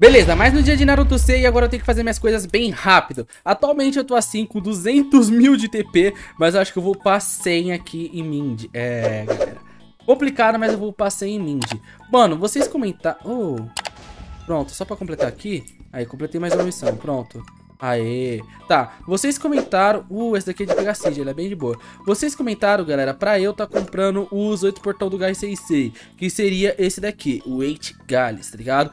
Beleza, mas no dia de Naruto C e agora eu tenho que fazer minhas coisas bem rápido. Atualmente eu tô assim com 200 mil de TP, mas eu acho que eu vou upar 100 aqui em Mind. É, galera, complicado, mas eu vou upar 100 em Mind. Mano, vocês comentaram... Pronto, só pra completar aqui. Aí, completei mais uma missão, pronto. Aê, tá, vocês comentaram. Esse daqui é de Pegacid, ele é bem de boa. Vocês comentaram, galera, pra eu tá comprando os 8 portão do Gai Sensei, que seria esse daqui, o 8 Gales, tá ligado?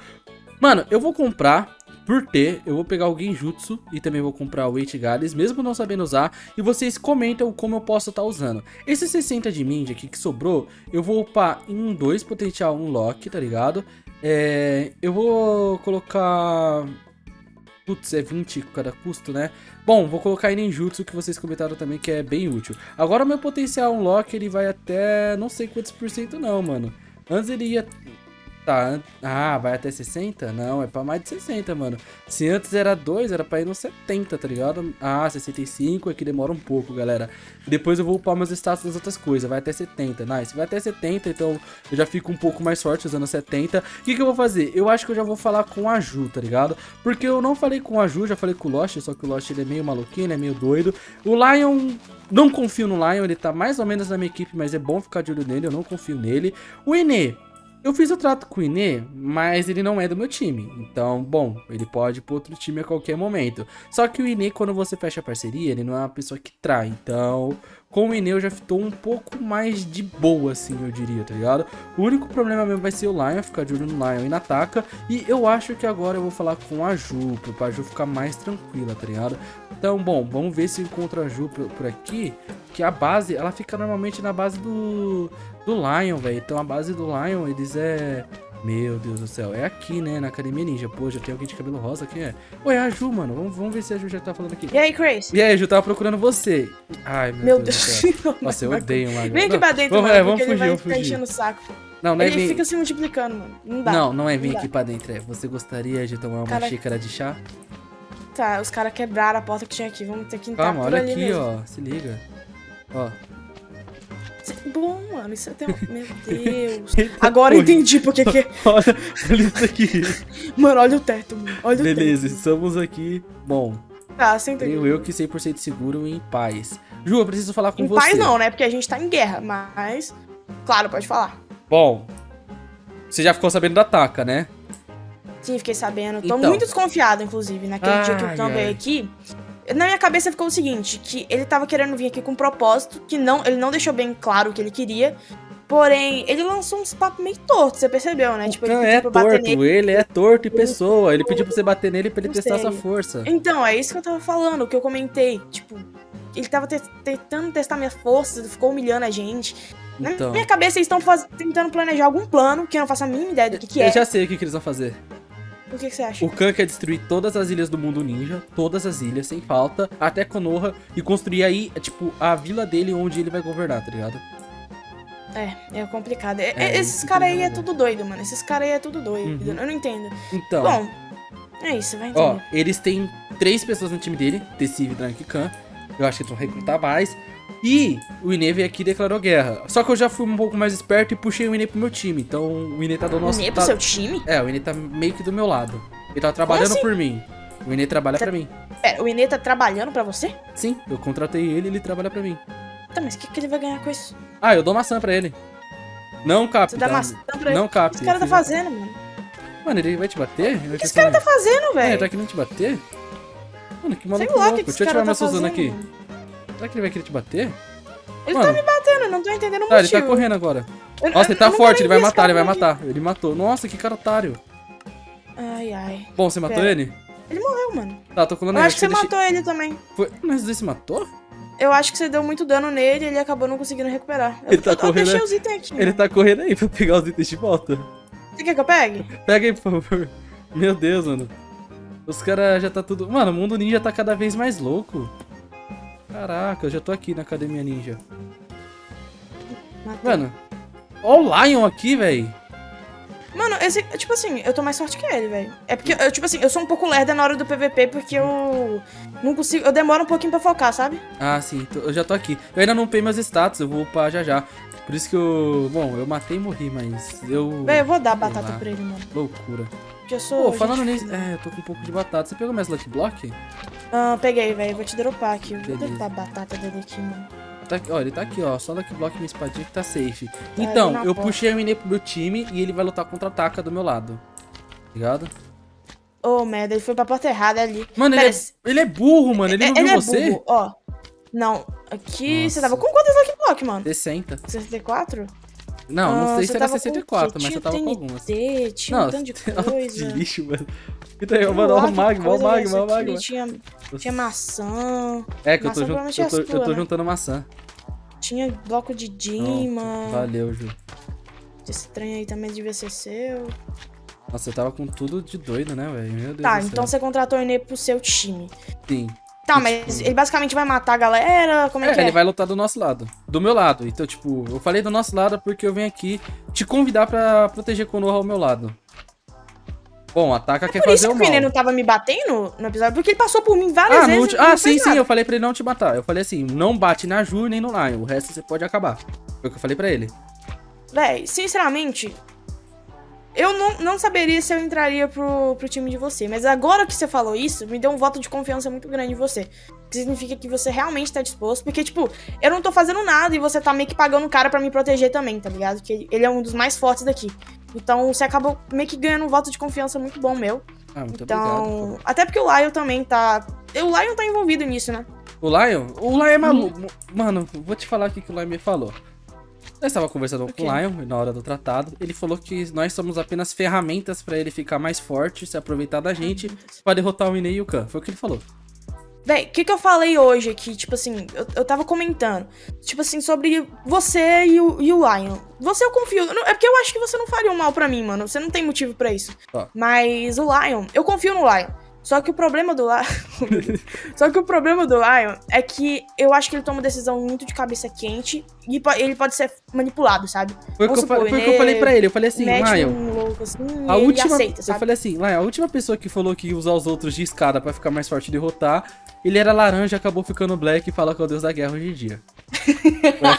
Mano, eu vou comprar por ter, eu vou pegar o Genjutsu e também vou comprar o 8 Gales, mesmo não sabendo usar. E vocês comentam como eu posso estar usando. Esse 60 de Mind aqui que sobrou, eu vou upar em 2 potencial unlock, tá ligado? É, eu vou colocar... Putz, é 20 cada custo, né? Bom, vou colocar em Ninjutsu, que vocês comentaram também, que é bem útil. Agora o meu potencial unlock, ele vai até... Não sei quantos por cento não, mano. Antes ele ia... Tá, ah, vai até 60? Não, é pra mais de 60, mano. Se antes era 2, era pra ir no 70, tá ligado? Ah, 65 é que demora um pouco, galera. Depois eu vou upar meus status das outras coisas. Vai até 70, nice. Vai até 70, então eu já fico um pouco mais forte usando 70. O que que eu vou fazer? Eu acho que eu já vou falar com a Ju, tá ligado? Porque eu não falei com a Ju, já falei com o Losh. Só que o Losh, ele é meio maluquinho, né? Meio doido. O Lion... Não confio no Lion, ele tá mais ou menos na minha equipe, mas é bom ficar de olho nele, eu não confio nele. O Inei... Eu fiz o trato com o Inei, mas ele não é do meu time. Então, bom, ele pode ir para outro time a qualquer momento. Só que o Inei, quando você fecha a parceria, ele não é uma pessoa que trai. Então, com o Inei eu já estou um pouco mais de boa, assim, eu diria, tá ligado? O único problema mesmo vai ser o Lion, ficar de olho no Lion e na taca. E eu acho que agora eu vou falar com a Ju, pra Ju ficar mais tranquila, tá ligado? Então, bom, vamos ver se eu encontro a Ju por aqui. Que a base, ela fica normalmente na base do Lion, velho. Então a base do Lion, eles é... Meu Deus do céu, é aqui, né? Na Academia Ninja. Pô, já tem alguém de cabelo rosa aqui, é? Oi, é a Ju, mano. Vamos ver se a Ju já tá falando aqui. E aí, Chris? E aí, Ju, tava procurando você. Ai, meu Deus do céu. Nossa, eu odeio o Lion. Vem aqui pra dentro, mano, vamos fugir, ele vai ficar enchendo o saco. Não, não é ele fica se multiplicando, mano. Não dá. Não, não é vir aqui pra dentro, é. Você gostaria de tomar uma xícara de chá? Tá, os caras quebraram a porta que tinha aqui. Vamos ter que entrar por ali mesmo. Calma, olha aqui, ó. Se liga. Ó. Bom, mano, isso até... Meu Deus. Agora eu entendi porque que... Olha isso aqui. Mano, olha o teto, mano. Olha o teto. Beleza, estamos aqui. Bom. Tá, você entendeu. Tenho eu que 100% seguro e em paz. Ju, eu preciso falar com você. Em paz não, né? Porque a gente tá em guerra, mas... Claro, pode falar. Bom, você já ficou sabendo da taca, né? Sim, fiquei sabendo. Tô muito desconfiado, inclusive, naquele dia que eu também aqui... Na minha cabeça ficou o seguinte, que ele tava querendo vir aqui com um propósito, que não, ele não deixou bem claro o que ele queria, porém, ele lançou uns papos meio tortos, você percebeu, né? Tipo, ele pediu pra torto, bater nele. Ele é torto e pessoa, ele pediu pra você bater nele pra ele testar a sua força. Então, é isso que eu tava falando, que eu comentei, tipo, ele tava tentando testar minha força, ficou humilhando a gente. Então. Na minha cabeça eles estão tentando planejar algum plano, que eu não faço a mínima ideia do que é. Eu já sei o que eles vão fazer. O que você acha? O Khan quer destruir todas as ilhas do mundo ninja, todas as ilhas, sem falta, até Konoha, e construir aí, tipo, a vila dele onde ele vai governar, tá ligado? É complicado. Esses caras aí é tudo doido, mano. Esses caras aí é tudo doido. Eu não entendo. Então... Bom, é isso, vai entender. Ó, eles têm 3 pessoas no time dele, Tecivi, Drank e Khan. Eu acho que eles vão recrutar mais. E o Inei veio aqui e declarou guerra. Só que eu já fui um pouco mais esperto e puxei o Inei pro meu time. Então o Inei tá do nosso lado. O Inei pro seu time? É, o Inei tá meio que do meu lado. Ele tá trabalhando por mim. O Inei trabalha pra mim. Pera, o Inei tá trabalhando pra você? Sim, eu contratei ele e ele trabalha pra mim. Tá, mas o que ele vai ganhar com isso? Ah, eu dou maçã pra ele. Não, cap. Você dá maçã pra ele? Não, cap. O que esse cara tá fazendo, mano? Mano, ele vai te bater? O que esse cara tá fazendo, velho? Ele tá querendo te bater? Mano, que maluco louco. Deixa eu tirar minha Susanoo aqui. Será que ele vai querer te bater? Ele tá me batendo, eu não tô entendendo o motivo. Ele tá correndo agora. Nossa, ele tá forte, ele vai matar, Ele matou. Nossa, que cara otário. Ai, ai. Bom, você matou ele? Ele morreu, mano. Tá, tô colando ele. Eu acho que você matou ele também. Foi... Mas você se matou? Eu acho que você deu muito dano nele e ele acabou não conseguindo recuperar. Eu deixei os itens aqui. Ele tá correndo aí pra pegar os itens de volta. Você quer que eu pegue? Pega aí, por favor. Meu Deus, mano. Os caras já tá tudo... Mano, o mundo ninja tá cada vez mais louco. Caraca, eu já tô aqui na Academia Ninja. Matei. Mano, ó o Lion aqui, velho. Mano, esse, tipo assim, eu tô mais forte que ele, velho. É porque, eu, tipo assim, eu sou um pouco lerda na hora do PVP, porque eu não consigo, eu demoro um pouquinho pra focar, sabe? Ah, sim, eu já tô aqui. Eu ainda não upei meus status, eu vou upar já já. Por isso que eu, bom, eu matei e morri, mas eu... Véi, eu vou dar batata pra ele, mano. Loucura. já sou... Pô, falando nisso... É, eu tô com um pouco de batata. Você pegou mais Lucky Block? Ah, peguei, velho. Vou te dropar aqui. Vou dropar a batata dele aqui, mano. Tá aqui, ó, ele tá aqui, ó. Só Lucky Block e minha espadinha que tá safe. Então, eu puxei o Inei pro meu time e ele vai lutar contra a taca do meu lado. Ligado? Ô, merda, ele foi pra porta errada ali. Mano, ele é burro, mano. Ele não viu você? Ele é burro, ó. Não, aqui... Nossa. Você tava com quantos Lucky Block, mano? 60. 64? Não, não sei se era 64, mas eu tava com algumas. Tinha um tanto de coisa. De lixo, mano. Então, mano, olha o magma, olha o magma, olha o magma. Tinha maçã. É, que eu tô juntando maçã. Tinha bloco de Dima. Valeu, Ju. Esse trem aí também devia ser seu. Nossa, eu tava com tudo de doido, né, velho? Meu Deus. Tá, então você contratou o Inei pro seu time. Sim. Tá, mas ele basicamente vai matar a galera, como é que é? Ele vai lutar do nosso lado, do meu lado. Então, tipo, eu falei do nosso lado porque eu venho aqui te convidar pra proteger Konoha ao meu lado. Bom, a Taka quer fazer o mal. Por isso que o Nene não tava me batendo no episódio, porque ele passou por mim várias vezes. Ah, sim, sim, eu falei pra ele não te matar. Eu falei assim, não bate na Ju nem no Lion, o resto você pode acabar. Foi o que eu falei pra ele. Véi, sinceramente... Eu não saberia se eu entraria pro time de você, mas agora que você falou isso, me deu um voto de confiança muito grande em você. Que significa que você realmente tá disposto, porque, tipo, eu não tô fazendo nada e você tá meio que pagando o cara pra me proteger também, tá ligado? Porque ele é um dos mais fortes daqui. Então, você acabou meio que ganhando um voto de confiança muito bom meu. Ah, muito obrigado. Até porque o Lion também tá... O Lion tá envolvido nisso, né? O Lion? O Lion é maluco. Mano, vou te falar aqui que o Lion me falou. Eu estava conversando com o Lion na hora do tratado. Ele falou que nós somos apenas ferramentas pra ele ficar mais forte, se aproveitar da gente, pra derrotar o Inei e o Khan. Foi o que ele falou. Véi, o que eu falei hoje aqui? Tipo assim, eu tava comentando. Tipo assim, sobre você e o Lion. Você eu confio. É porque eu acho que você não faria um mal pra mim, mano. Você não tem motivo pra isso. Tá. Mas o Lion, eu confio no Lion. Só que o problema do Lion... Só que o problema do Lion é que eu acho que ele toma uma decisão muito de cabeça quente e ele pode ser manipulado, sabe? Foi o que eu falei pra ele. Eu falei assim, Lion... Eu falei assim, Lion, a última pessoa que falou que ia usar os outros de escada pra ficar mais forte e derrotar, ele era laranja, acabou ficando black e fala que é o deus da guerra hoje em dia.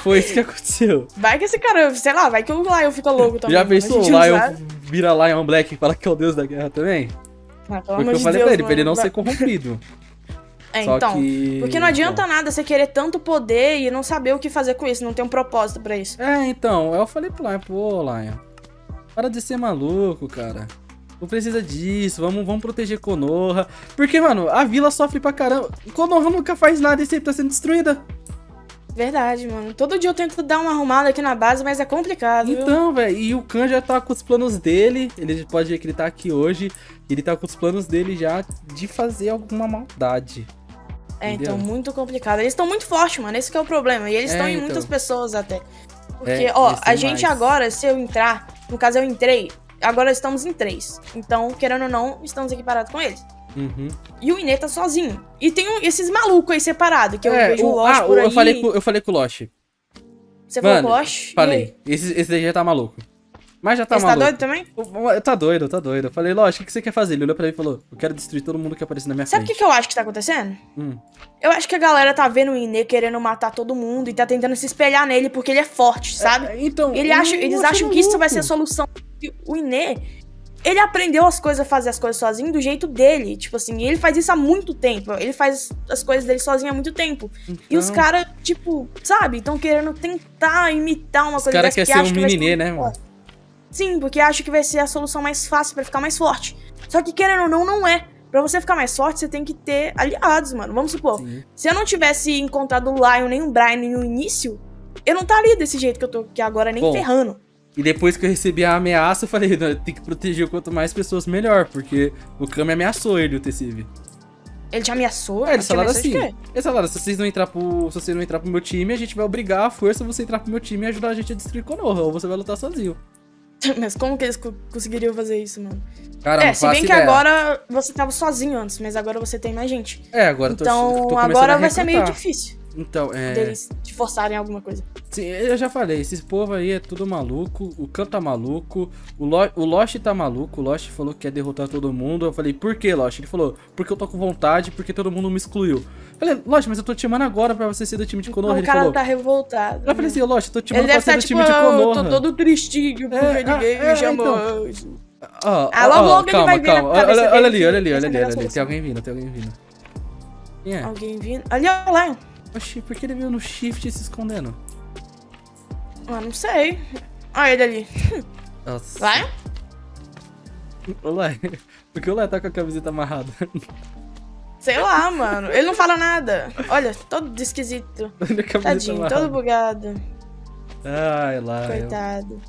Foi isso que aconteceu. Vai que esse cara, sei lá, vai que o Lion fica louco também. Já pensou o Lion vira Lion black e fala que é o deus da guerra também? Ah, pelo amor de Deus, eu falei pra ele não ser corrompido. É, só então, que... porque não adianta nada você querer tanto poder e não saber o que fazer com isso, não ter um propósito pra isso. É, então, eu falei pro Lion, pô, Lion, para de ser maluco, cara. Não precisa disso, vamos proteger Konoha. Porque, mano, a vila sofre pra caramba. Konoha nunca faz nada e sempre tá sendo destruída. Verdade, mano. Todo dia eu tento dar uma arrumada aqui na base, mas é complicado. Então, velho, e o Khan já tá com os planos dele. Ele pode ver que ele tá aqui hoje. Ele tá com os planos dele já de fazer alguma maldade. É, entendeu? Então, muito complicado. Eles estão muito fortes, mano. Esse que é o problema. E eles estão em muitas pessoas até. Porque, ó, a gente agora, se eu entrar... No caso, eu entrei. Agora estamos em 3. Então, querendo ou não, estamos aqui parados com eles. Uhum. E o Inei tá sozinho. E tem esses malucos aí separados, que eu vejo o Losh por aí. Eu falei com o Losh. Você falou com o Losh? Falei. Esse daí já tá maluco. Mas já tá maluco. Você tá doido também? Tá doido, tá doido. Eu falei, Losh, o que você quer fazer? Ele olhou pra mim e falou, eu quero destruir todo mundo que aparece na minha frente. Sabe o que eu acho que tá acontecendo? Eu acho que a galera tá vendo o Inei querendo matar todo mundo e tá tentando se espelhar nele porque ele é forte, sabe? Então, eles acham que isso vai ser a solução. O Inei... Ele aprendeu as coisas, a fazer as coisas sozinho do jeito dele, tipo assim, ele faz isso há muito tempo, ele faz as coisas dele sozinho há muito tempo, então... e os caras, tipo, sabe, estão querendo tentar imitar uma coisa dessa. Os caras querem ser um mini-né, mano? Sim, porque acha que vai ser a solução mais fácil pra ficar mais forte, só que querendo ou não, não é. Pra você ficar mais forte, você tem que ter aliados, mano, vamos supor, se eu não tivesse encontrado o Lion nem o Brian no início, eu não estaria desse jeito que eu tô aqui agora, nem ferrando. E depois que eu recebi a ameaça, eu falei, tem que proteger quanto mais pessoas, melhor. Porque o Khan me ameaçou, o Tecivi. Ele te ameaçou? É, ele falou assim. Ele falou, se você não entrar pro meu time, a gente vai obrigar a força você entrar pro meu time e ajudar a gente a destruir Konoha, ou você vai lutar sozinho. Mas como que eles conseguiriam fazer isso, mano? Cara, não faço ideia. Se bem que agora você tava sozinho antes, mas agora você tem mais gente. É, agora tô começando a recrutar. Então agora vai ser meio difícil. Então, deles te forçarem alguma coisa. Sim, eu já falei, esses povo aí é tudo maluco, o Khan tá maluco, o Losh tá maluco, o Losh falou que quer derrotar todo mundo. Eu falei, por que, Losh? Ele falou, porque eu tô com vontade, porque todo mundo me excluiu. Eu falei, Losh, mas eu tô te chamando agora pra você ser do time de Konoha. Então, o cara tá revoltado. Eu falei assim, Losh, eu tô te chamando pra ser do time de Konoha. Eu tô todo tristinho porque ninguém me chamou. Então. Logo ele vai vir na cabeça dele. Olha ali. Tem alguém vindo. Quem é? Alguém vindo. Ali é o Lion. Oxi, por que ele veio no shift e se escondendo? Ah, não sei. Olha ele ali. Nossa. Lion? Olá. Por que o Lion tá com a camiseta amarrada? Sei lá, mano. Ele não fala nada. Olha, todo esquisito. Tadinho, todo bugado. Ai, Lion. Coitado.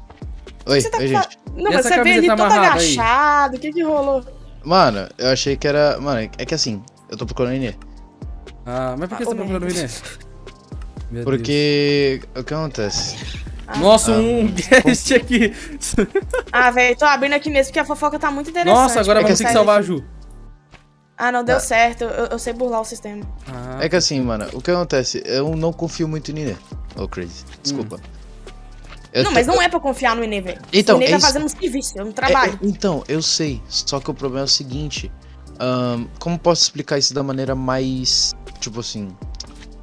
Oi, você tá gente. Não, mas você veio ali todo agachado. O que que rolou? Mano, eu achei que era... Mano, é que assim, eu tô procurando o Inei. Ah, mas por que você tá procurando o Inei? Porque... Deus. O que acontece? Nossa, um guest aqui. Ah, velho, tô abrindo aqui mesmo porque a fofoca tá muito interessante. Nossa, agora vamos ter que salvar a Ju. Ah, não, deu certo. Eu sei burlar o sistema. Ah. É que assim, mano, o que acontece? Eu não confio muito no Inei. Ô, Crazy, desculpa. Não, mas não é pra confiar no Inei, velho. Então, o Inei tá fazendo um serviço, um trabalho. Então, eu sei. Só que o problema é o seguinte. Como posso explicar isso da maneira mais... Tipo assim...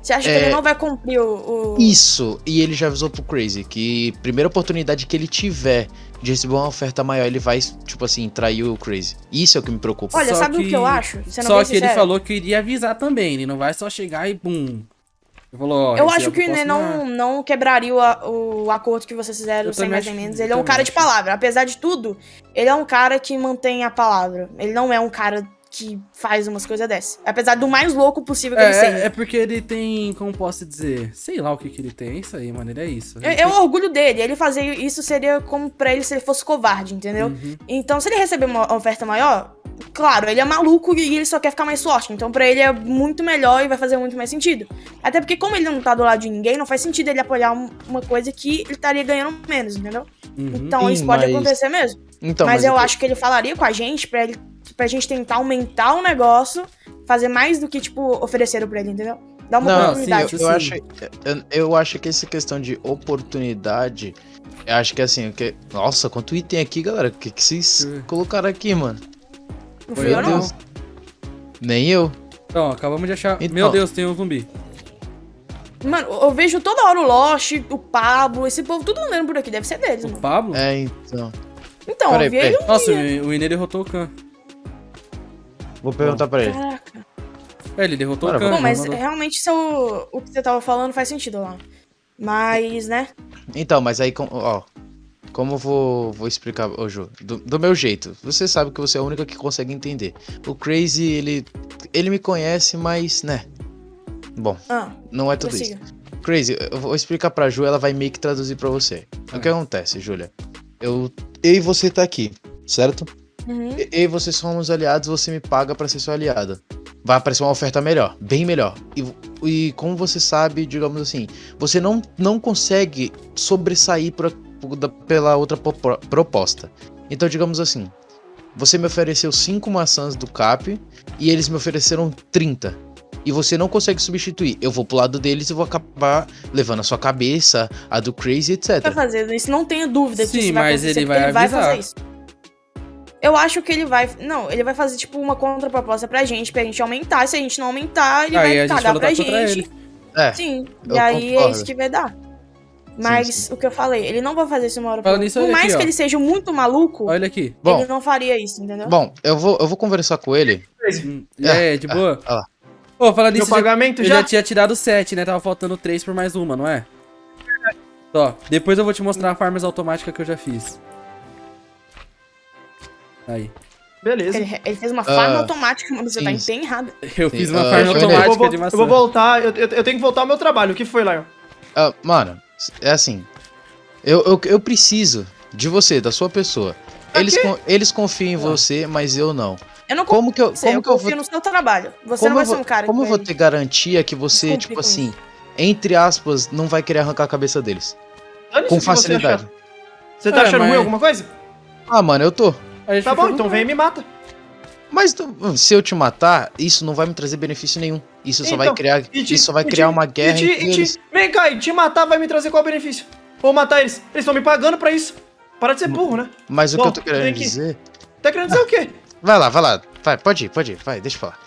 Você acha que ele não vai cumprir o... Isso, e ele já avisou pro Crazy que primeira oportunidade que ele tiver de receber uma oferta maior, ele vai, tipo assim, trair o Crazy. Isso é o que me preocupa. Olha, sabe o que eu acho? Só que ele falou que iria avisar também, ele não vai só chegar e bum. Eu acho que o Inei não quebraria o acordo que vocês fizeram sem mais nem menos. Ele é um cara de palavra, apesar de tudo, ele é um cara que mantém a palavra. Ele não é um cara... que faz umas coisas dessas. Apesar do mais louco possível que ele seja. É porque ele tem, como posso dizer, sei lá o que ele tem, isso aí, mano, ele é isso. É o orgulho dele, ele fazer isso seria como pra ele se ele fosse covarde, entendeu? Uhum. Então, se ele receber uma oferta maior, claro, ele é maluco e ele só quer ficar mais forte. Então, pra ele é muito melhor e vai fazer muito mais sentido. Até porque, como ele não tá do lado de ninguém, não faz sentido ele apoiar uma coisa que ele estaria ganhando menos, entendeu? Uhum. Então, isso pode acontecer mesmo. Então, mas eu acho que ele falaria com a gente pra ele... Pra gente tentar aumentar o negócio, fazer mais do que, tipo, ofereceram pra ele, entendeu? Dá uma oportunidade. Sim, eu acho que essa questão de oportunidade, eu acho que assim, nossa, quanto item aqui, galera, o que vocês colocaram aqui, mano? Não fui eu, não. Nem eu. Então, acabamos de achar, então. Meu Deus, tem um zumbi. Mano, eu vejo toda hora o Losh, o Pablo, esse povo tudo andando por aqui, deve ser deles, mano. O Pablo? É, então. Então, peraí, eu vi ele. Nossa, o Inei derrotou o Khan. Vou perguntar pra ele. Caraca. Ele derrotou o Khan. Bom, mas realmente o que você tava falando faz sentido lá. Mas, né? Então, mas aí, ó. Como eu vou explicar, ô Ju? Do meu jeito. Você sabe que você é a única que consegue entender. O Crazy, ele me conhece, mas, né? Bom, não é tudo isso. Crazy, eu vou explicar pra Ju, ela vai meio que traduzir pra você. O que acontece, Júlia? Eu e você tá aqui, certo? Uhum. E vocês somos aliados, você me paga pra ser sua aliada. Vai aparecer uma oferta melhor, bem melhor. E como você sabe, digamos assim, você não consegue sobressair pela outra proposta. Então, digamos assim, você me ofereceu 5 maçãs do Cap e eles me ofereceram 30. E você não consegue substituir. Eu vou pro lado deles e vou acabar levando a sua cabeça, a do Crazy, etc. Vai fazer isso, não tenha dúvida que isso vai acontecer, ele vai fazer isso. Eu acho que ele vai... Não, ele vai fazer, tipo, uma contraproposta pra gente aumentar. Se a gente não aumentar, ele vai cagar pra gente. Sim, e aí concordo. É isso que vai dar. Mas sim. O que eu falei, ele não vai fazer isso uma hora pra outra. Por mais que ele seja muito maluco, olha aqui. Bom, ele não faria isso, entendeu? Bom, eu vou conversar com ele. De boa. Ô, falando nisso, eu já tinha tirado 7, né? Tava faltando 3 por mais uma, não é? Ó, depois eu vou te mostrar a farm automática que eu já fiz. Aí. Beleza. Ele fez uma farm automática, mano. Você tá bem errado. Eu fiz uma farm automática de maçã. Eu vou voltar, eu tenho que voltar ao meu trabalho. O que foi, Lion? Mano, é assim. Eu preciso de você, da sua pessoa. Eles confiam em você, mas eu não. Eu não confio, eu confio no seu trabalho. Você não vai ser um cara. Como eu vou ter garantia que você, tipo assim, entre aspas, não vai querer arrancar a cabeça deles? Com facilidade. Você tá achando ruim alguma coisa? Ah, mano, eu tô. Tá bom, então vem e me mata. Mas se eu te matar, isso não vai me trazer benefício nenhum. Isso só vai criar uma guerra entre eles. Vem cá, e te matar vai me trazer qual benefício? Vou matar eles. Eles estão me pagando pra isso. Para de ser burro, né? Mas o que eu tô querendo dizer... Tá querendo dizer o quê? Vai lá. Vai, pode ir. Vai, deixa eu falar.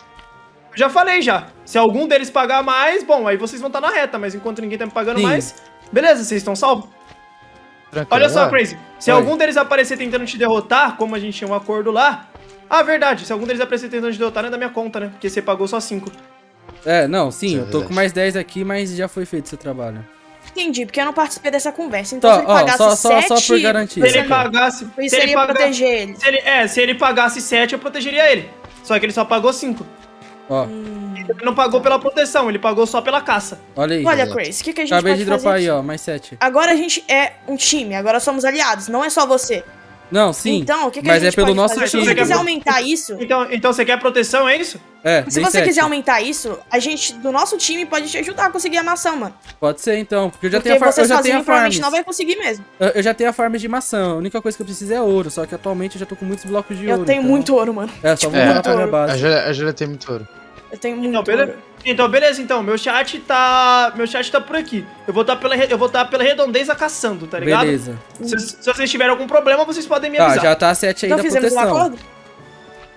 Eu já falei já. Se algum deles pagar mais, bom, aí vocês vão estar na reta. Mas enquanto ninguém tá me pagando mais... Beleza, vocês estão salvos. Tranquilo. Olha só, Crazy, se algum deles aparecer tentando te derrotar, como a gente tinha um acordo lá... Ah, verdade, se algum deles aparecer tentando te derrotar, não é da minha conta, né? Porque você pagou só 5. É, não, sim, eu tô com mais 10 aqui, mas já foi feito esse trabalho. Entendi, porque eu não participei dessa conversa. Então, se ele pagasse 7... Só por garantir. Se ele pagasse... Se ele pagasse 7, eu protegeria ele. Só que ele só pagou 5. Ó. Ele não pagou pela proteção, ele pagou só pela caça. Olha aí. Olha, Crazy, o que a gente acabei de dropar aí, ó, mais 7. Agora a gente é um time, agora somos aliados, não é só você. Não, sim. Então, o que mas a gente é pelo nosso time. Se você quiser aumentar isso... Então você quer proteção, é isso? É, se você quiser aumentar isso, a gente do nosso time pode te ajudar a conseguir a maçã, mano. Pode ser, então, porque eu já tenho a farm. Você sozinho provavelmente não vai conseguir mesmo. Eu já tenho a farm de maçã, a única coisa que eu preciso é ouro, só que atualmente eu já tô com muitos blocos de ouro. Eu tenho muito ouro, mano. É, só vou mudar pra minha base. Eu já tenho muito ouro. Eu tenho muito então, beleza, meu chat tá por aqui. Eu vou estar pela redondeza caçando, tá ligado? Beleza. Se vocês tiverem algum problema, vocês podem me avisar. Já tá 7 aí então, da proteção. Um acordo?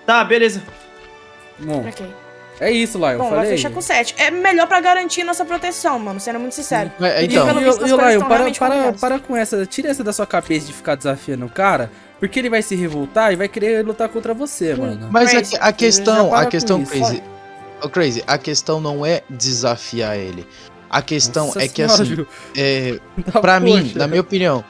Tá, beleza. Bom, okay. É isso, Lion, bom, vai fechar com 7. É melhor pra garantir nossa proteção, mano, sendo muito sincero. Então, Lion, para com essa, tira essa da sua cabeça de ficar desafiando o cara. Porque ele vai se revoltar e vai querer lutar contra você, mano. Mas a questão, Crazy... Crazy, a questão não é desafiar ele. A questão é que, assim, pra mim, na minha opinião,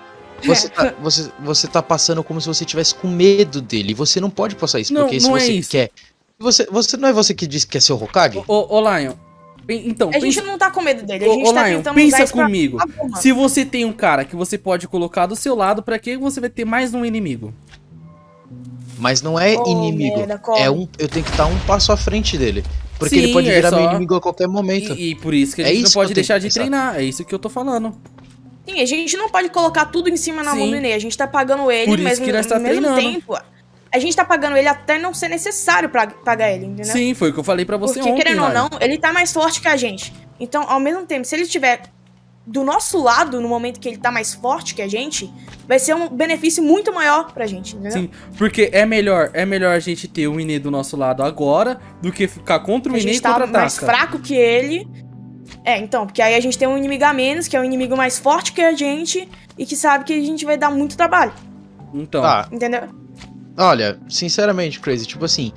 você tá passando como se você tivesse com medo dele. Você não pode passar isso, porque se você quer... Você não é você que diz que é seu Hokage? Ô, Lion, então... A gente não tá com medo dele, a gente tá tentando... pensa comigo. Se você tem um cara que você pode colocar do seu lado, pra que você vai ter mais um inimigo? Mas não é inimigo, eu tenho que estar um passo à frente dele. Porque ele pode virar meu inimigo a qualquer momento. E por isso que a gente não pode deixar de treinar, é isso que eu tô falando. Sim, a gente não pode colocar tudo em cima na mão do Inei, a gente tá pagando ele, mas ao mesmo tempo, a gente tá pagando ele até não ser necessário pra pagar ele, entendeu? Sim, foi o que eu falei pra você ontem. Porque querendo ou não, ele tá mais forte que a gente. Então, ao mesmo tempo, se ele tiver do nosso lado, no momento que ele tá mais forte que a gente, vai ser um benefício muito maior pra gente, entendeu? Sim, porque é melhor a gente ter o Inei do nosso lado agora do que ficar contra o Inei e contra a Taca. A gente tá mais fraco que ele. É, então, porque aí a gente tem um inimigo a menos, que é um inimigo mais forte que a gente e que sabe que a gente vai dar muito trabalho. Então. Tá. Entendeu? Olha, sinceramente, Crazy, tipo assim,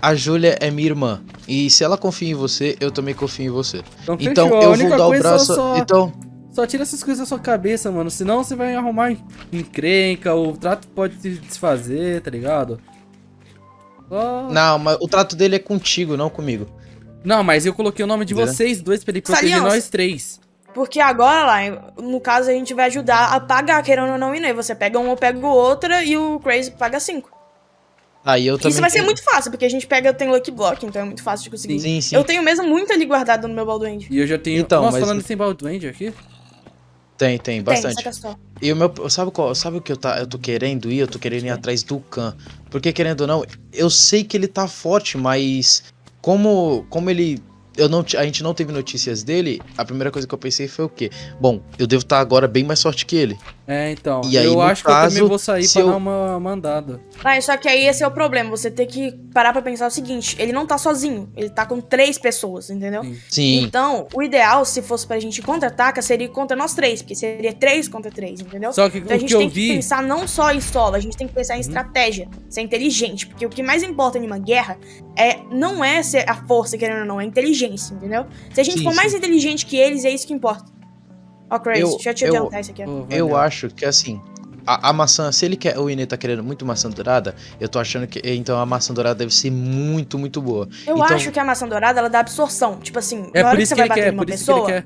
a Júlia é minha irmã. E se ela confia em você, eu também confio em você. Então eu vou dar o braço... Só tira essas coisas da sua cabeça, mano. Senão você vai arrumar encrenca, o trato pode se desfazer, tá ligado? Não, mas o trato dele é contigo, não comigo. Não, mas eu coloquei o nome de vocês dois pra ele proteger nós três. Porque agora, lá, no caso, a gente vai ajudar a pagar, querendo ou não, e você pega uma, eu pego outra e o Crazy paga 5. Aí eu isso vai ser muito fácil, porque a gente pega, eu tenho Lucky Block, então é muito fácil de conseguir. Sim, sim. Eu tenho mesmo muito ali guardado no meu Balduende. E eu já tenho... Então, nossa, falando que tem Balduende aqui? Tem bastante. Tem, e o meu... Sabe o que eu tô querendo ir? Eu tô querendo ir atrás do Khan. Porque, querendo ou não, eu sei que ele tá forte, mas... Como ele... a gente não teve notícias dele, a primeira coisa que eu pensei foi o quê? Bom, eu devo estar agora bem mais forte que ele. É, então. E aí, eu acho que eu também vou sair pra dar uma mandada. Ah, só que aí esse é o problema. Você tem que parar pra pensar o seguinte. Ele não tá sozinho. Ele tá com 3 pessoas, entendeu? Sim. Então, o ideal, se fosse pra gente contra-ataca, seria contra nós 3. Porque seria 3 contra 3, entendeu? Só que então, a gente tem que pensar não só em solo. A gente tem que pensar em estratégia. Ser inteligente. Porque o que mais importa em uma guerra não é ser a força, querendo ou não. É inteligência. Entendeu? Se a gente for mais inteligente que eles, é isso que importa. Ó, Crazy, deixa eu te adiantar isso aqui. Eu acho que, assim, a maçã, se ele quer, o Inei tá querendo muito maçã dourada, eu tô achando que, então, a maçã dourada deve ser muito, muito boa. Eu acho que a maçã dourada, ela dá absorção. Tipo assim, na hora que você vai bater numa pessoa,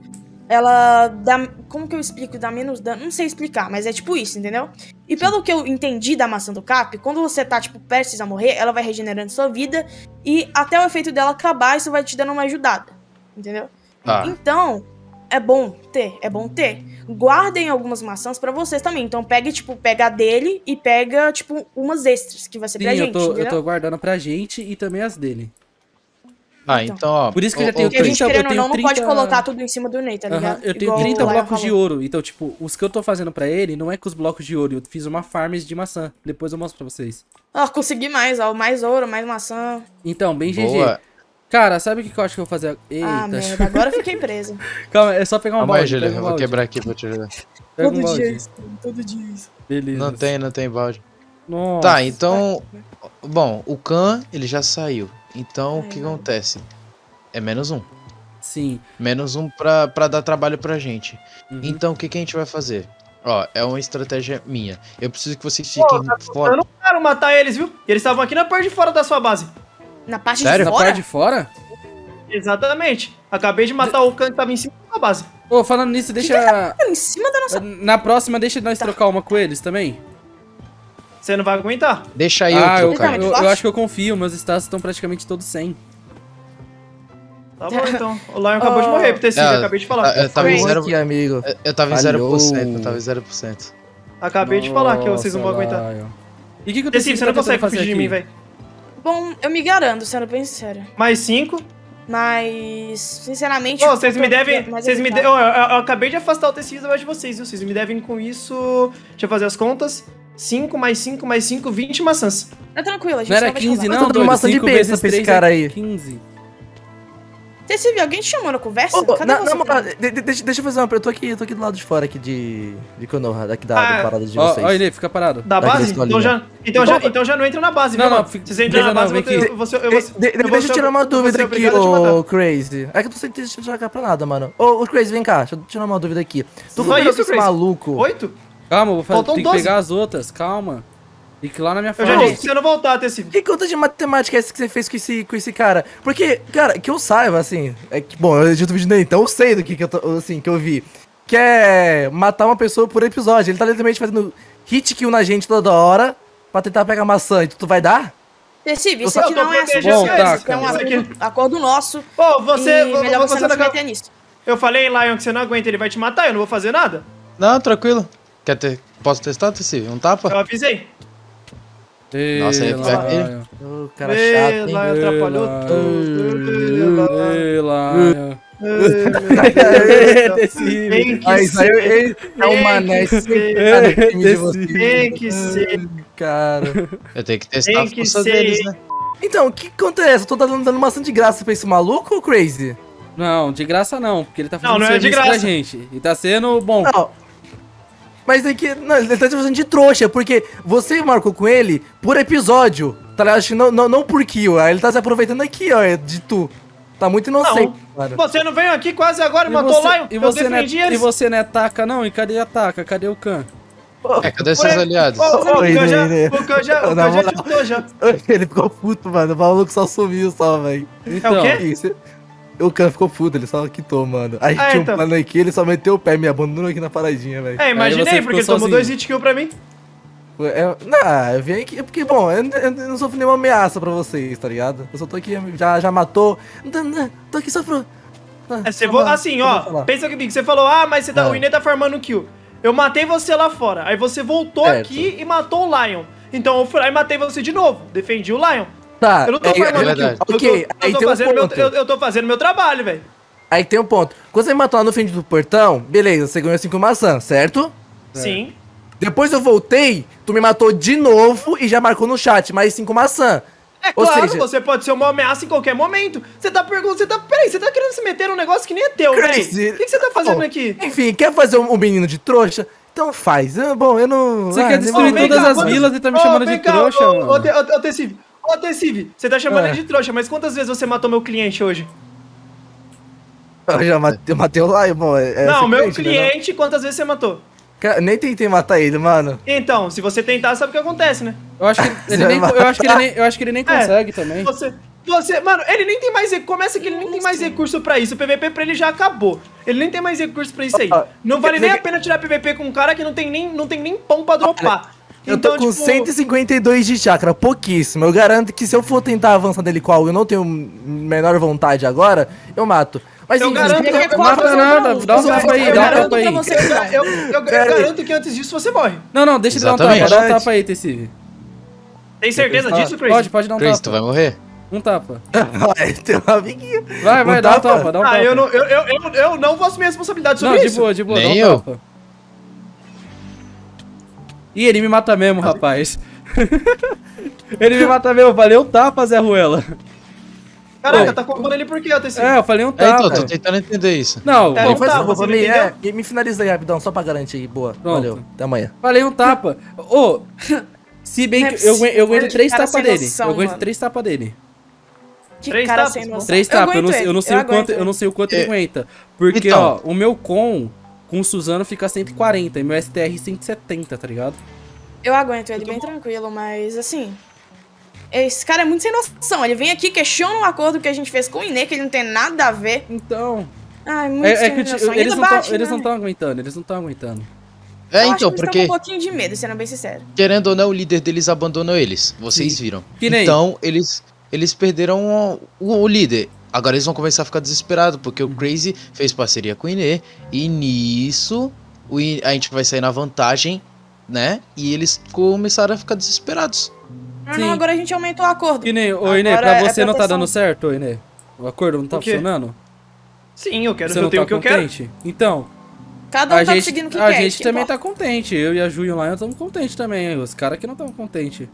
ela dá... Como que eu explico? Dá menos dano? Não sei explicar, mas é tipo isso, entendeu? E pelo que eu entendi da maçã do Cap, quando você tá, tipo, prestes a morrer, ela vai regenerando sua vida e até o efeito dela acabar, isso vai te dando uma ajudada, entendeu? Ah. Então, é bom ter. Guardem algumas maçãs pra vocês também. Então, pega a dele e pega, tipo, umas extras que vai ser pra gente, entendeu? Eu tô guardando pra gente e também as dele. Ah, então, ó. Por isso que eu já tenho 30... Porque a gente, querendo ou não, 30... não pode colocar tudo em cima do Ney, tá ligado? Eu tenho 30 blocos de ouro. Então, tipo, os que eu tô fazendo pra ele não é com os blocos de ouro. Eu fiz uma farm de maçã. Depois eu mostro pra vocês. Ah, consegui mais, ó. Mais ouro, mais maçã. Então, bem GG. Cara, sabe o que eu acho que eu vou fazer? Eita. Ah, merda. Agora eu fiquei preso. Calma, é só pegar uma bola. Calma aí, Julia. Eu vou quebrar aqui pra te ajudar. Pega todo um dia isso, todo dia isso. Beleza. Não tem balde. Nossa. Tá, então... Bom, o Khan, ele já saiu. Então, o que acontece? É -1. Sim. -1 pra dar trabalho pra gente. Uhum. Então, o que que a gente vai fazer? Ó, é uma estratégia minha. Eu preciso que vocês fiquem fora. Eu não quero matar eles, viu? Eles estavam aqui na parte de fora da sua base. Na parte Sério? De fora? Na parte de fora? Exatamente. Acabei de matar o Khan que tava em cima da base. Ô, falando nisso, deixa... Em cima da nossa... Na próxima, deixa nós trocar uma com eles também. Você não vai aguentar? Deixa eu trocar. Eu acho que eu confio. Meus status estão praticamente todos 100. Tá bom, então. O Lion acabou de morrer pro Tecivi, acabei de falar. Eu tava em 0%, amigo. Eu tava em 0%, eu tava em 0%. Acabei de falar que vocês não vão aguentar. E o que que eu Tecivi, você não consegue fugir de mim, velho. Bom, eu me garanto, sendo bem sincero. Mais 5. Mas, sinceramente... Oh, vocês me devem... Eu acabei de afastar o Tecivi da base de vocês, viu? Vocês me devem com isso... Deixa eu fazer as contas. 5 mais 5 mais 5, 20 maçãs. Tá tranquilo, a gente não vai te roubar. Não era 15 não, doido. Maçã de peso pra esse cara aí. 15. Tecivi, alguém te chamando a conversa? Oh, cadê você? Deixa eu fazer uma... Eu tô aqui do lado de fora aqui de Konoha, daqui da parada de vocês. Ó, ele fica parado. Da base? Então já não entra na base, né? Não, vocês entram na base, deixa eu tirar uma dúvida aqui, ô Crazy. É que eu tô sem jogar pra nada, mano. Ô, Crazy, vem cá, deixa eu tirar uma dúvida aqui. Tu foi esse maluco? 8? Calma, vou fazer, tem que pegar as outras, calma. E que lá na minha frente. Eu já disse, se eu não voltar, Tecivi. Que conta de matemática é essa que você fez com esse cara? Porque, cara, que eu saiba, assim... É que, bom, eu edito o vídeo dele, então eu sei do que eu vi. Que é matar uma pessoa por episódio. Ele tá literalmente fazendo hit kill na gente toda hora pra tentar pegar maçã. E tu vai dar? Tecivi, isso aqui não é assunto. Bom, tá, é um acordo nosso. Pô, melhor você não se meter nisso. Eu falei, Lion, que você não aguenta, ele vai te matar, eu não vou fazer nada. Não, tranquilo. Quer ter... Posso testar, Tecivi? Um tapa? Eu avisei. Nossa, ele pega ele. O cara chato, hein? Lá, atrapalhou tudo. É o mané. Tem que ser. Cara, eu tenho que testar as forças deles, né? Então, o que acontece? Eu tô dando maçã de graça pra esse maluco ou Crazy? Não, de graça não, porque ele tá fazendo serviço pra gente. E tá sendo bom. Mas é que ele tá te fazendo de trouxa, porque você marcou com ele por episódio, tá ligado? Não por kill, aí ele tá se aproveitando aqui, ó, de tu. Tá muito inocente, cara. Você não veio aqui quase agora e matou o Lion, e você não é taca não? E cadê a taca? Cadê o Khan? Cadê seus aliados? O Khan já chutou já. Ele ficou puto, mano, o maluco só sumiu só, velho. Então, é o quê? Isso. O Khan ficou puto, ele só quitou, mano. Aí tinha um plano aqui, ele só meteu o pé e me abandonou aqui na paradinha, velho. É, imaginei, porque ele tomou 2 hit kill pra mim. Não, eu vim aqui, porque, bom, eu não sofri nenhuma ameaça pra vocês, tá ligado? Eu só tô aqui, já matou. Tô aqui só pra... Assim, ó, pensa comigo, você falou, ah, mas o Inei tá farmando um kill. Eu matei você lá fora, aí você voltou aqui e matou o Lion. Então eu fui lá e matei você de novo, defendi o Lion. Tá, eu não tô fazendo meu trabalho, velho. Aí tem um ponto. Quando você me matou lá no fim do portão, beleza, você ganhou 5 maçãs, certo? Sim. Depois eu voltei, tu me matou de novo e já marcou no chat, mais 5 maçãs. É claro, você pode ser uma ameaça em qualquer momento. Você tá perguntando, peraí, você tá querendo se meter num negócio que nem é teu, velho. O que você tá fazendo aqui? Enfim, quer fazer um menino de trouxa? Então faz. Bom, eu não... Você quer destruir todas as vilas e tá me chamando de trouxa, mano. Ô, Tecivi. Ô, Tensive, você tá chamando ele de trouxa, mas quantas vezes você matou meu cliente hoje? Eu já matei o Lion, mano. Não, meu cliente, quantas vezes você matou? Cara, nem tentei matar ele, mano. Então, se você tentar, sabe o que acontece, né? Eu acho que ele nem consegue também. Mano, ele nem tem mais... Começa que ele nem tem mais recurso pra isso. O PVP pra ele já acabou. Ele nem tem mais recurso pra isso aí. Não vale nem a pena tirar PVP com um cara que não tem nem pão pra dropar. Eu tô com 152 de chakra, pouquíssimo. Eu garanto que se eu for tentar avançar dele qual eu não tenho menor vontade agora, eu mato. Mas eu garanto que não mata nada, dá um tapa aí, Eu garanto que antes disso você morre. Não, deixa ele dar um tapa, dá um tapa aí, Tecivi. Tem certeza disso, Chris? Pode dar um tapa. Chris, tu vai morrer? Um tapa. Vai, tem um amiguinho. Vai, dá um tapa, dá um tapa. Ah, eu não vou assumir a responsabilidade sobre isso. Não, de boa, dá um tapa. Ih, ele me mata mesmo, rapaz. Ele me mata mesmo. Valeu, tapa, Zé Ruela. Caraca, tá colocando ele por quê, Tecivi? É, eu falei um tapa. Então, tô tentando entender isso. Não, é, faz um tapa, pra mim, me finaliza aí rapidão, só pra garantir. Boa, pronto. Valeu, até amanhã. Falei um tapa. Ô, se bem que eu aguento 3 tapas dele. Eu aguento 3 tapas dele. Que cara sem noção. 3 tapas, eu não sei o quanto ele aguenta. Porque, ó, o meu com o Susanoo fica 140 e meu STR 170, tá ligado? Eu aguento ele bem tranquilo, mas assim... Esse cara é muito sem noção. Ele vem aqui, questiona um acordo que a gente fez com o Inei, que ele não tem nada a ver. Então... Ai, muito sem noção. Eles não estão aguentando, eles não estão aguentando. É, eu acho que porque... Eles tão com um pouquinho de medo, sendo bem sincero. Querendo ou não, o líder deles abandonou eles. Vocês viram. Então, eles perderam o líder. Agora eles vão começar a ficar desesperados, porque o Crazy fez parceria com o Inei. E nisso, a gente vai sair na vantagem, né? E eles começaram a ficar desesperados. Ah, não, agora a gente aumentou o acordo. Inei, ô Inei, pra você não tá dando certo, Inei? O acordo não tá funcionando? Sim, eu quero ter o que eu quero. Então, cada um tá conseguindo o que quer. A gente também tá contente. Eu e a Ju e o Lion estamos contentes também. Os caras que não estão contentes.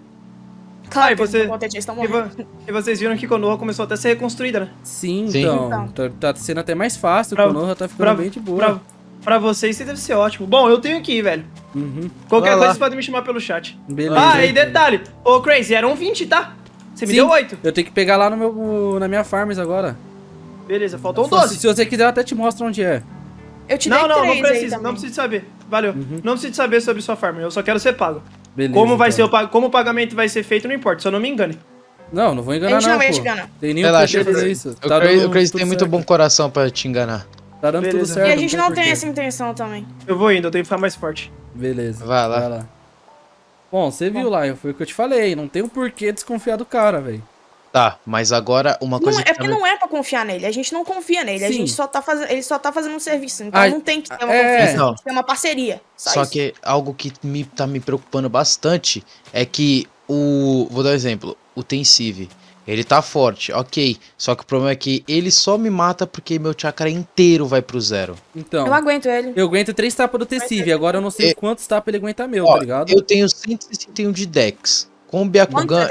Claro, e vocês viram que Konoha começou até a ser reconstruída, né? Sim, então. Tá sendo até mais fácil, Konoha tá ficando bem de boa. Pra vocês, isso deve ser ótimo. Bom, eu tenho que ir, velho. Qualquer coisa, vocês podem me chamar pelo chat. Beleza. Ah, e detalhe. Ô, Crazy, era um 20, tá? Você me deu 8. Eu tenho que pegar lá na minha farms agora. Beleza, faltou um 12. Se você quiser, eu até te mostro onde é. Eu te dei 3 aí também. Não, não preciso saber. Valeu. Não preciso saber sobre sua farm, eu só quero ser pago. Beleza, como o pagamento vai ser feito, não importa, se eu não me engane. Não, não vou enganar não, pô. Tem nenhum problema fazer isso. O Crazy tem muito bom coração pra te enganar. Tá dando tudo certo. E a gente não tem essa intenção também. Eu vou indo, eu tenho que ficar mais forte. Beleza. Vai lá. Bom, você viu lá, foi o que eu te falei. Não tem um porquê desconfiar do cara, velho. Tá, mas agora uma coisa... É porque não é pra confiar nele, a gente não confia nele. A gente só tá ele só tá fazendo um serviço, então não tem que ter uma confiança, tem que ter uma parceria. Só que algo que tá me preocupando bastante é que vou dar um exemplo, o Tensive. Ele tá forte, ok. Só que o problema é que ele só me mata porque meu chakra inteiro vai pro zero. Então, eu aguento ele. Eu aguento 3 tapas do Tecivi. Agora eu não sei quantos tapas ele aguenta meu, ó, tá ligado? Eu tenho 161 de Dex. Com o Byakugan...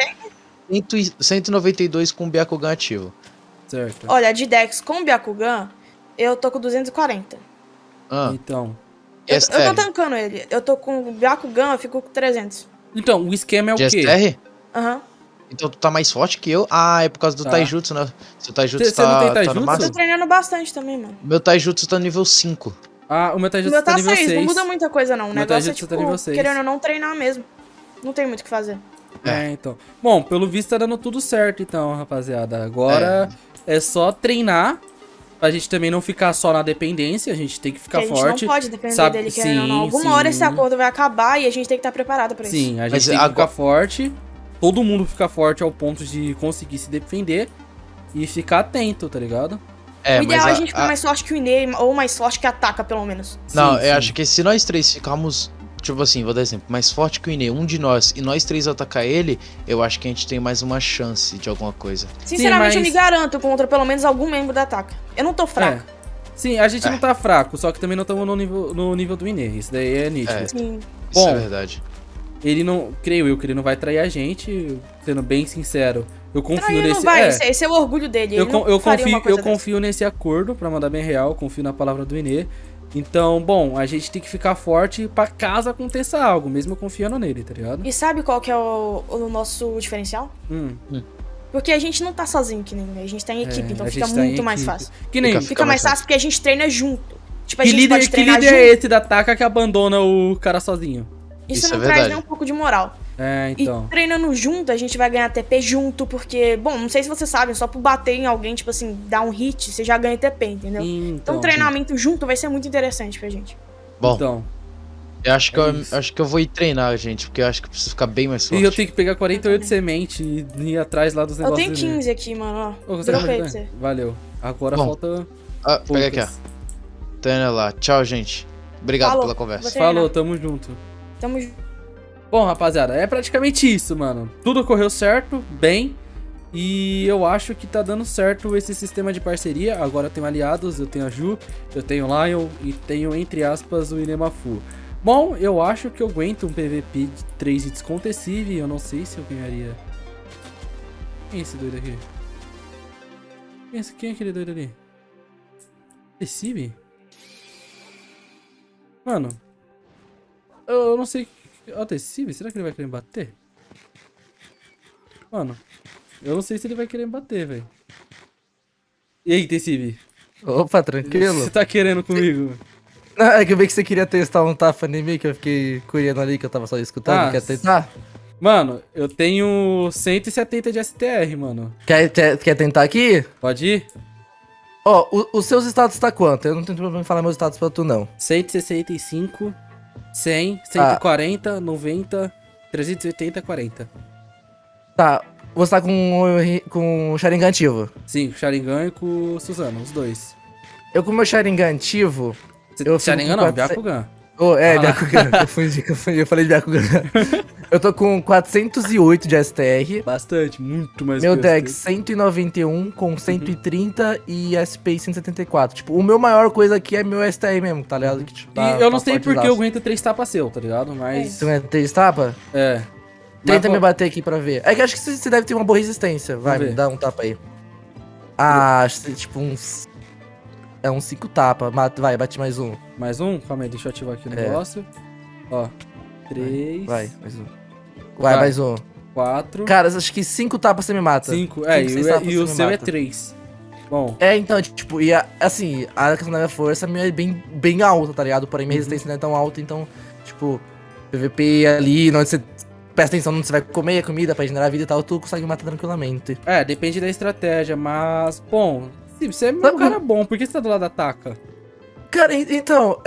192 com o Byakugan ativo. Certo. Olha, de Dex com o Byakugan, eu tô com 240. Ah. Então... Eu tô tancando ele. Eu tô com o Byakugan, eu fico com 300. Então, o esquema é o quê? STR? Aham. Então tu tá mais forte que eu? Ah, é por causa do Taijutsu, né? Seu Taijutsu tá no máximo. Eu tô treinando bastante também, mano. Meu Taijutsu tá nível 5. Ah, o meu Taijutsu tá nível 6. Não muda muita coisa, não. O negócio é, tipo, querendo ou não, treinar mesmo. Não tem muito o que fazer. É, então. Bom, pelo visto tá dando tudo certo, então, rapaziada. Agora é só treinar. A gente também não ficar só na dependência, a gente tem que ficar forte. A gente não pode depender dele, querendo ou não. Alguma hora esse acordo vai acabar e a gente tem que estar preparado pra isso. Sim, a gente tem que ficar forte. Todo mundo fica forte ao ponto de conseguir se defender e ficar atento, tá ligado? É, o ideal é a gente ficar mais forte que o Inei, ou mais forte que a Taca, pelo menos. Não, eu acho que se nós três ficarmos, tipo assim, vou dar exemplo, mais forte que o Inei, um de nós, e nós três atacar ele, eu acho que a gente tem mais uma chance de alguma coisa. Sinceramente, eu me garanto contra pelo menos algum membro da Taca. Eu não tô fraco. Sim, a gente não tá fraco, só que também não estamos no nível do Inei, isso daí é nítido. Sim. Bom, isso é verdade. Ele não, creio eu, que ele não vai trair a gente, sendo bem sincero. Eu confio nesse... Não vai, esse é o orgulho dele. Eu confio nesse acordo, pra mandar bem real, confio na palavra do Inei. Então, bom, a gente tem que ficar forte pra caso aconteça algo, mesmo confiando nele, tá ligado? E sabe qual que é o nosso diferencial? Porque a gente não tá sozinho que nem... A gente tá em equipe, então fica muito mais fácil. Que nem fica mais fácil porque a gente treina junto. Tipo, a gente pode treinar junto. Que líder é esse da Taca que abandona o cara sozinho? Isso não traz nem um pouco de moral. É, então. E treinando junto, a gente vai ganhar TP junto, porque, bom, não sei se vocês sabem, só por bater em alguém, tipo assim, dar um hit, você já ganha TP, entendeu? Então treinamento junto vai ser muito interessante pra gente. Bom, então, eu acho que eu vou ir treinar, gente, porque eu acho que eu preciso ficar bem mais forte. E eu tenho que pegar 48 sementes e ir atrás lá dos negócios. Eu tenho 15 aqui, mano, ó. Valeu. Agora falta... Ah, pega aqui, ó. Treina lá. Tchau, gente. Obrigado pela conversa. Falou, tamo junto. Bom, rapaziada, é praticamente isso, mano. Tudo correu certo, bem. E eu acho que tá dando certo esse sistema de parceria. Agora eu tenho aliados, eu tenho a Ju, eu tenho o Lion e tenho, entre aspas, o Inemafu. Bom, eu acho que eu aguento um PVP de 3 de Descontesive. Eu não sei se eu ganharia. Quem é esse doido aqui? Quem é aquele doido ali? Tecivi? Mano, eu não sei. Ó, o Tecivi, será que ele vai querer me bater? Mano, eu não sei se ele vai querer me bater, velho. E aí, Tensive? Opa, tranquilo? Você tá querendo comigo? Ah, é que eu vi que você queria testar um tapa em mim, que eu fiquei curioso ali, que eu tava só escutando. Ah, quer tentar? Mano, eu tenho 170 de STR, mano. Quer tentar aqui? Pode ir. Ó, os seus status tá quanto? Eu não tenho problema em falar meus status pra tu, não. 165, 100, 140, 90, 380, 40. Tá. Você tá com o Sharingan ativo? Sim, com o Sharingan e com o Susanoo, os dois. Eu com o meu Sharingan ativo... Eu Sharingan não, Byakugan. Oh, é, Byakugan. Confundi, eu falei Byakugan. Eu tô com 408 de STR. Bastante, muito mais. Meu deck 191 com 130 e SP 174. Tipo, o meu maior coisa aqui é meu STR mesmo, tá ligado? Que, tipo, e eu não sei porque eu aguento 3 tapas seu, tá ligado? Mas... Tu aguenta 3 tapas? É. Tenta me bater aqui pra ver. É que acho que você deve ter uma boa resistência. Vai, me dá um tapa aí. Ah, acho que tipo uns... É uns 5 tapas. Vai, bate mais um. Mais um? Calma aí, deixa eu ativar aqui o negócio. Ó, 3... Vai, mais um. Vai, mais um. 4... Cara, acho que 5 tapas você me mata. 5, é, e o seu é 3. Bom... É, então, tipo, e assim, a questão da minha força minha é bem alta, tá ligado? Porém, minha resistência não é tão alta, então, tipo... PVP ali, onde você... Presta atenção onde você vai comer a comida pra generar vida e tal, tu consegue matar tranquilamente. É, depende da estratégia, mas... Bom, sim, você é um cara bom, por que você tá do lado da taca? Cara, então,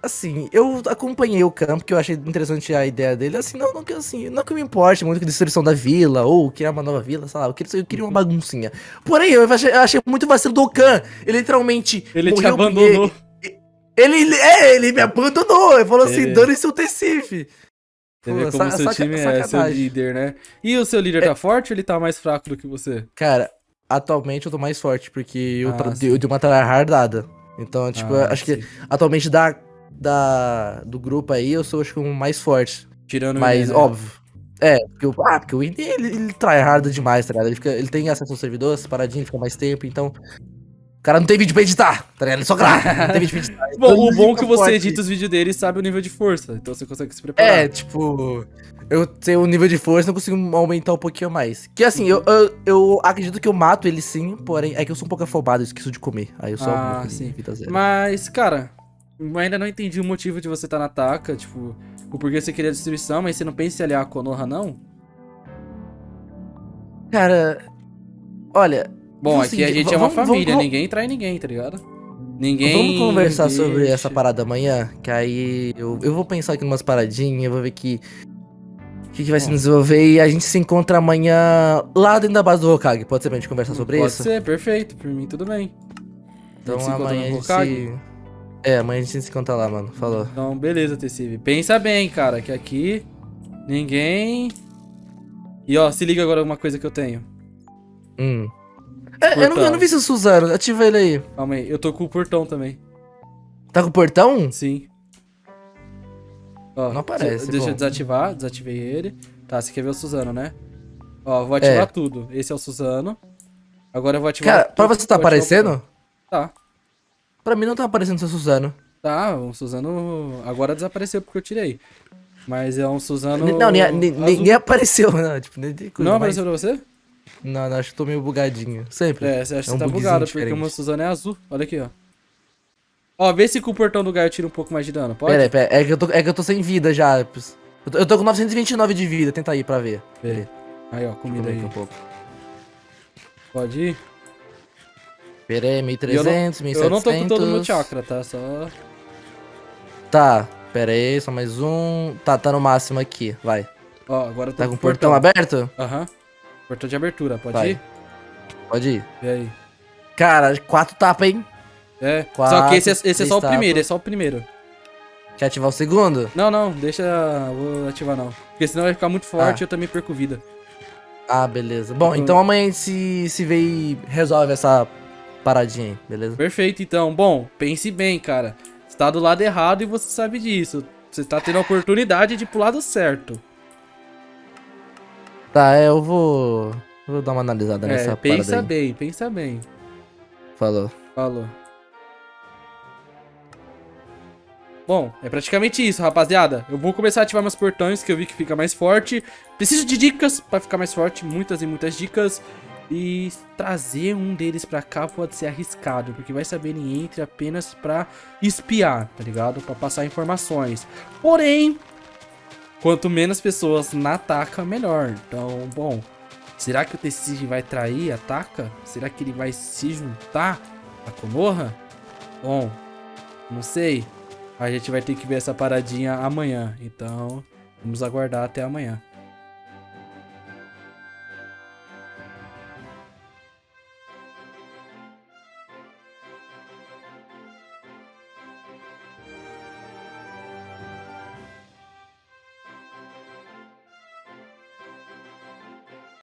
assim, eu acompanhei o campo, que eu achei interessante a ideia dele. Assim, não que me importe muito com a destruição da vila, ou criar uma nova vila, sei lá, eu queria uma baguncinha. Porém, eu achei muito vacilo do Khan. Ele literalmente... Ele te abandonou. Ele me abandonou. Ele falou assim, dane-se o Tensive. Você vê como seu time é seu líder, né? E o seu líder tá forte ou ele tá mais fraco do que você? Cara, atualmente eu tô mais forte, porque eu dei uma tryhardada. Então, tipo, acho que atualmente do grupo aí, eu sou, acho que, o mais forte. Tirando o Inei, mas, óbvio. É, porque o Inei, ele tryharda demais, tá ligado? Ele tem acesso ao servidor, paradinho, fica mais tempo, então... O cara não tem vídeo pra editar, tá ligado? Ele só grava, não tem vídeo pra editar. Bom, o bom é que você edita os vídeos dele e sabe o nível de força, então você consegue se preparar. É, tipo, eu tenho o nível de força, não consigo aumentar um pouquinho mais. Que assim, eu acredito que eu mato ele sim, porém, é que eu sou um pouco afobado, eu esqueço de comer. Aí eu só... sim. Vida zero. Mas, cara, eu ainda não entendi o motivo de você estar na taca, tipo, o porquê você queria a destruição, mas você não pensa em aliar a Konoha, não? Cara, olha... Bom, aqui a gente é uma família, ninguém trai ninguém, tá ligado? Ninguém... Vamos conversar sobre essa parada amanhã, que aí eu vou pensar aqui em umas paradinhas, eu vou ver o que vai se desenvolver e a gente se encontra amanhã lá dentro da base do Hokage. Pode ser pra gente conversar sobre isso? Pode ser, perfeito, por mim tudo bem. Então amanhã a gente... É, amanhã a gente se encontra lá, mano, falou. Então, beleza, Tecive. Pensa bem, cara, que aqui ninguém... E ó, se liga agora uma coisa que eu tenho. É, eu não vi seu Susanoo, ativa ele aí. Calma aí, eu tô com o portão também. Tá com o portão? Sim. Ó, não aparece. Deixa eu desativar, desativei ele. Tá, você quer ver o Susanoo, né? Ó, vou ativar tudo. Esse é o Susanoo. Agora eu vou ativar. Cara, pra você tá aparecendo? Tá. Pra mim não tá aparecendo o seu Susanoo. Tá, o Susanoo agora desapareceu porque eu tirei. Mas é um Susanoo. Não, nem apareceu, não. Tipo, nem tem coisa. Não apareceu pra você? Não, acho que tô meio bugadinho. Sempre. É, você acha que você tá bugado, porque o meu Susanoo é azul. Olha aqui, ó. Ó, vê se com o portão do Gai eu tiro um pouco mais de dano, pode? Pera, é que eu tô sem vida já. Eu tô com 929 de vida, tenta aí pra ver. Pera aí, ó, comida aí. Um pouco. Pode ir? Pera aí, 1300, 1700... Eu não tô com todo o meu chakra, tá? Só... Tá, pera aí, só mais um... Tá no máximo aqui, vai. Ó, agora eu tô com o portão aberto? Aham. Portão de abertura, pode ir? Pode ir. E aí? Cara, 4 tapas, hein? É, só que esse é só o primeiro, é só o primeiro. Quer ativar o segundo? Não, deixa... Vou ativar não. Porque senão vai ficar muito forte e eu também perco vida. Ah, beleza. Bom, então amanhã a gente se vê e resolve essa paradinha aí, beleza? Perfeito, então. Bom, pense bem, cara. Você tá do lado errado e você sabe disso. Você tá tendo a oportunidade de ir pro lado certo. Tá, eu vou... Vou dar uma analisada nessa parada aí. Pensa bem. Falou. Bom, é praticamente isso, rapaziada. Eu vou começar a ativar meus portões, que eu vi que fica mais forte. Preciso de dicas pra ficar mais forte, muitas e muitas dicas. E trazer um deles pra cá pode ser arriscado, porque vai saber ele entra apenas pra espiar, tá ligado? Pra passar informações. Porém, quanto menos pessoas na taca, melhor. Então, bom, será que o Tecivi vai trair a taca? Será que ele vai se juntar a Konoha? Bom, não sei. A gente vai ter que ver essa paradinha amanhã, então vamos aguardar até amanhã.